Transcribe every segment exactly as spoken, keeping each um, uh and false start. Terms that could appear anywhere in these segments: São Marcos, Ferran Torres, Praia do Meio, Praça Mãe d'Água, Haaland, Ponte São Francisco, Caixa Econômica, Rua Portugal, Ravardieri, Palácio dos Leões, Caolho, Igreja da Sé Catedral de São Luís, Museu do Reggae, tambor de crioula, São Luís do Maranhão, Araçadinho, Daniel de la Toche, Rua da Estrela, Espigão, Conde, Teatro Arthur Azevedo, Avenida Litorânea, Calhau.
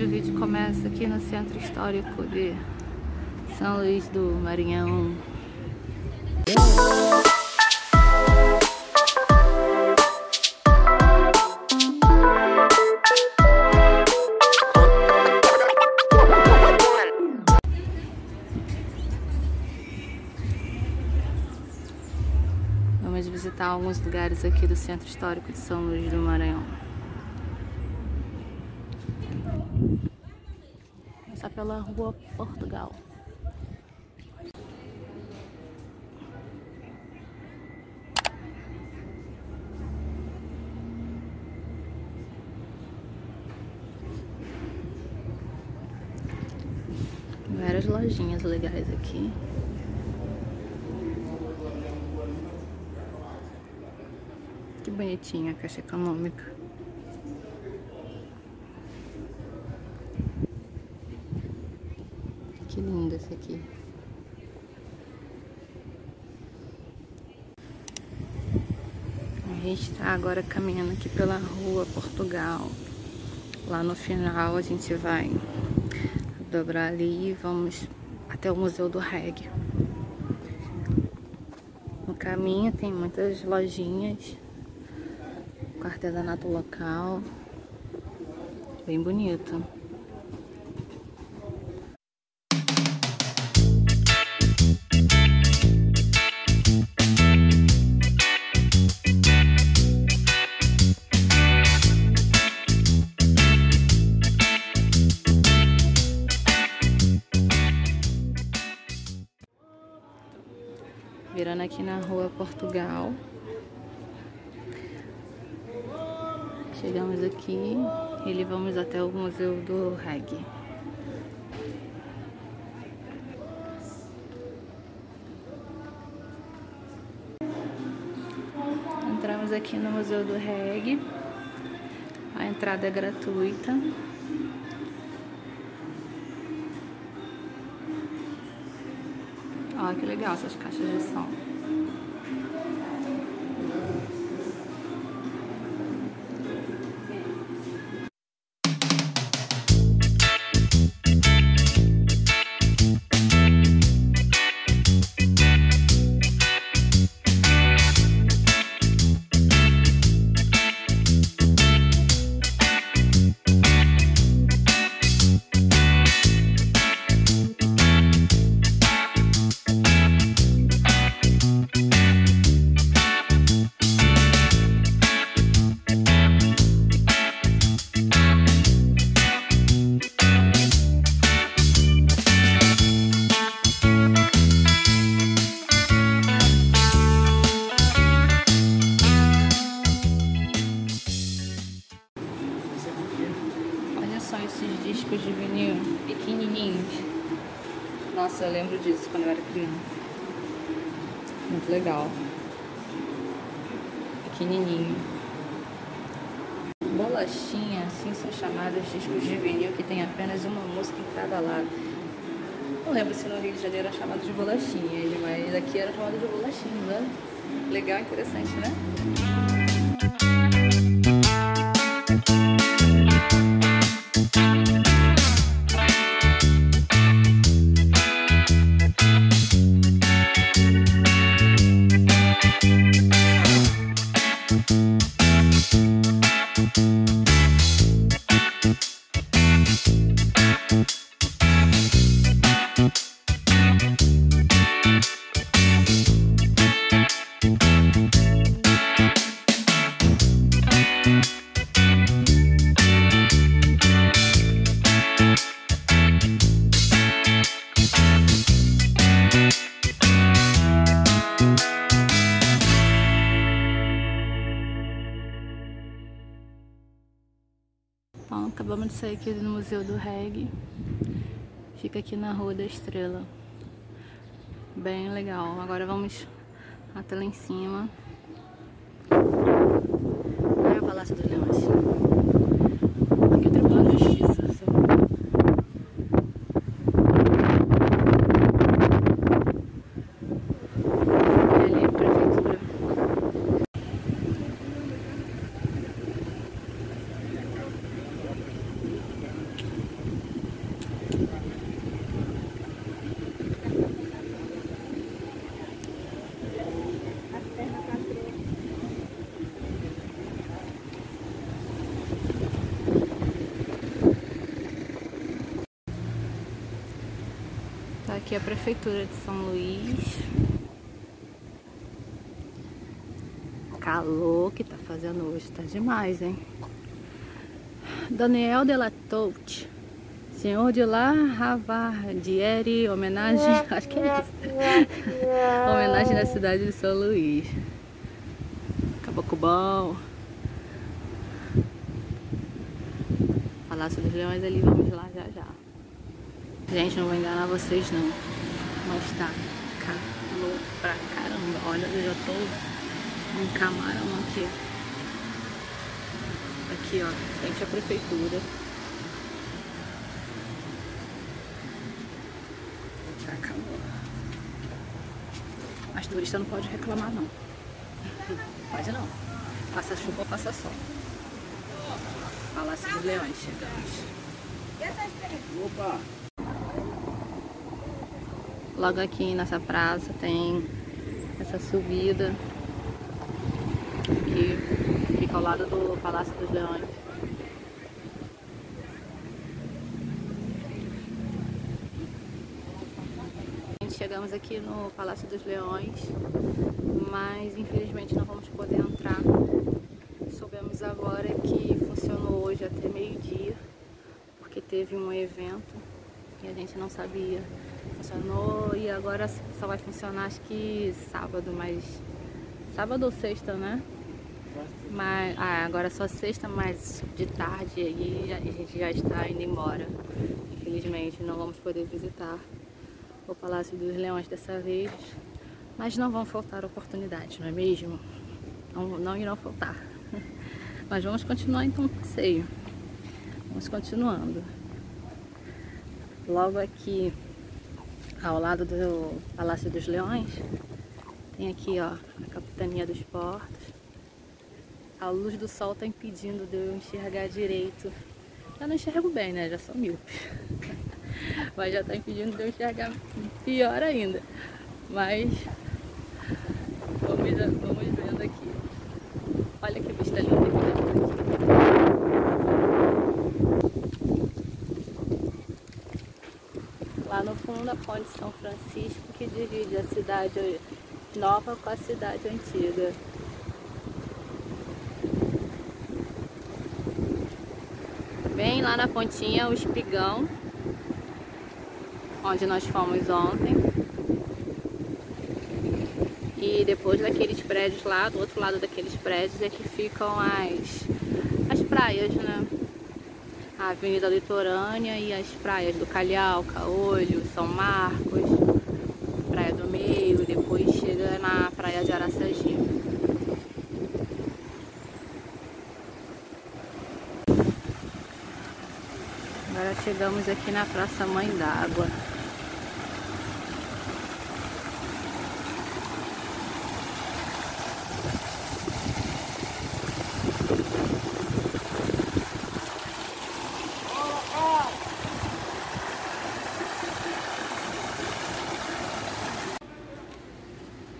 Hoje o vídeo começa aqui no Centro Histórico de São Luís do Maranhão. Vamos visitar alguns lugares aqui do Centro Histórico de São Luís do Maranhão. Vou começar pela Rua Portugal. Várias lojinhas legais aqui. Que bonitinha a Caixa Econômica. Que lindo esse aqui. A gente tá agora caminhando aqui pela Rua Portugal. Lá no final a gente vai dobrar ali e vamos até o Museu do Reggae. No caminho tem muitas lojinhas com artesanato local, bem bonito. Virando aqui na Rua Portugal. Chegamos aqui e vamos até o Museu do Reggae. Entramos aqui no Museu do Reggae. A entrada é gratuita. Olha que legal essas caixas de som. Esses discos de vinil pequenininhos. Nossa, eu lembro disso quando eu era criança. Muito legal. Pequenininho. Bolachinha, assim são chamados discos de vinil que tem apenas uma música em cada lado. Não lembro se no Rio de Janeiro era chamado de bolachinha, mas aqui era chamado de bolachinha, né? Legal, interessante, né? Bom, acabamos de sair aqui do Museu do Reggae. Fica aqui na Rua da Estrela. Bem legal. Agora vamos até lá em cima. É o Palácio dos Leões. Aqui o Tribunal de Justiça. aqui a Prefeitura de São Luís. Calor que tá fazendo hoje, tá demais, hein? Daniel de la Toche, senhor de lá, Ravardieri, homenagem, acho que é isso, homenagem na cidade de São Luís. Cabocubal, Palácio dos Leões ali, vamos lá já já. Gente, não vou enganar vocês não, mas tá calor pra caramba, olha, eu já tô um camarão aqui, aqui ó, frente à prefeitura. Tá calor, mas turista não pode reclamar não, pode não, passa chuva ou passa sol. Palácio dos Leões, chegamos. Opa! Logo aqui nessa praça tem essa subida que fica ao lado do Palácio dos Leões. Chegamos aqui no Palácio dos Leões, mas infelizmente não vamos poder entrar. Soubemos agora que funcionou hoje até meio-dia, porque teve um evento e a gente não sabia. Funcionou e agora só vai funcionar acho que sábado, mas sábado ou sexta, né? Mas ah, agora só sexta, mas de tarde aí já, a gente já está indo embora. Infelizmente não vamos poder visitar o Palácio dos Leões dessa vez, mas não vão faltar oportunidades, não é mesmo? Não, não irão faltar. Mas vamos continuar então o passeio. Vamos continuando. Logo aqui ao lado do Palácio dos Leões, tem aqui ó, a Capitania dos Portos. A luz do sol tá impedindo de eu enxergar direito. Eu não enxergo bem, né? Já sou míope. Mas já tá impedindo de eu enxergar pior ainda. Mas vamos vendo aqui. Olha que vista linda aqui. Lá no fundo a Ponte São Francisco, que divide a cidade nova com a cidade antiga. Bem lá na pontinha o Espigão, onde nós fomos ontem. E depois daqueles prédios lá, do outro lado daqueles prédios é que ficam as, as praias, né? A Avenida Litorânea e as praias do Calhau, Caolho, São Marcos, Praia do Meio, depois chega na praia de Araçadinho. Agora chegamos aqui na Praça Mãe d'Água.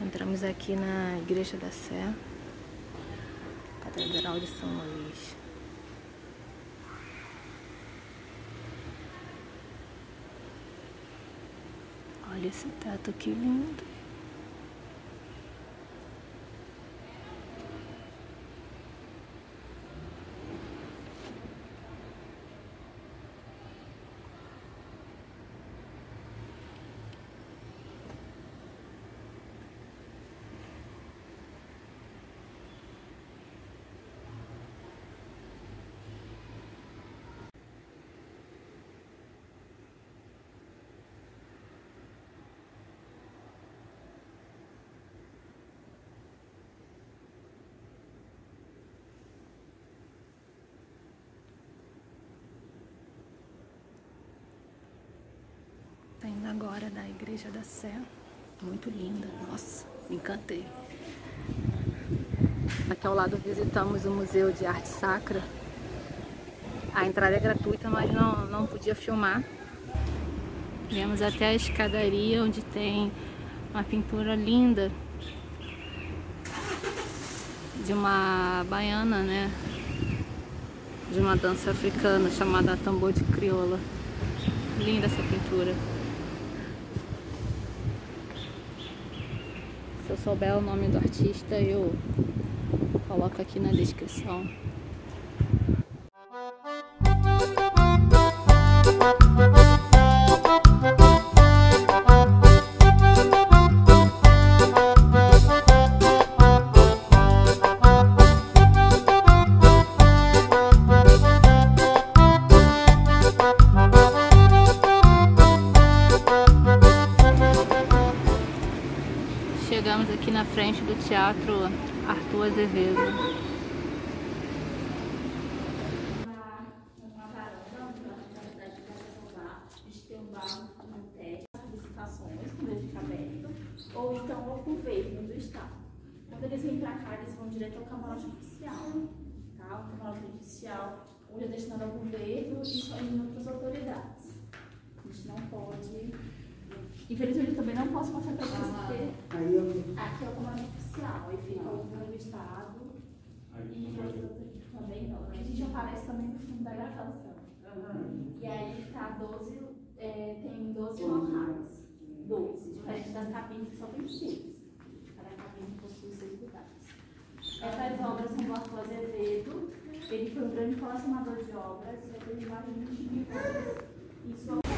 Entramos aqui na Igreja da Sé Catedral de São Luís. Olha esse teto, que lindo! Tá indo agora da Igreja da Sé, muito linda, nossa, me encantei. Aqui ao lado visitamos o Museu de Arte Sacra. A entrada é gratuita, mas não, não podia filmar. Viemos até a escadaria, onde tem uma pintura linda de uma baiana, né? De uma dança africana chamada tambor de crioula. Linda essa pintura. souber o nome do artista, eu coloco aqui na descrição. Chegamos aqui na frente do Teatro Arthur Azevedo. Ou então ao governo do estado. Quando eles vêm para cá, eles vão direto ao camarote oficial, tá? O camarote oficial, ou é destinado ao governo e só em outras autoridades. A gente não pode... Infelizmente, eu também não posso mostrar para vocês, porque aqui é o camarote oficial, aí fica o governo do estado e também não. Porque a gente aparece também no fundo da gravação. Uhum. E aí tá doze, é, tem doze locais. doze, diferente das cabines que só tem seis. Cada cabine possui seis lugares. Essas obras são do Arthur Azevedo. Ele foi um grande colecionador de obras e já teve mais de vinte mil obras.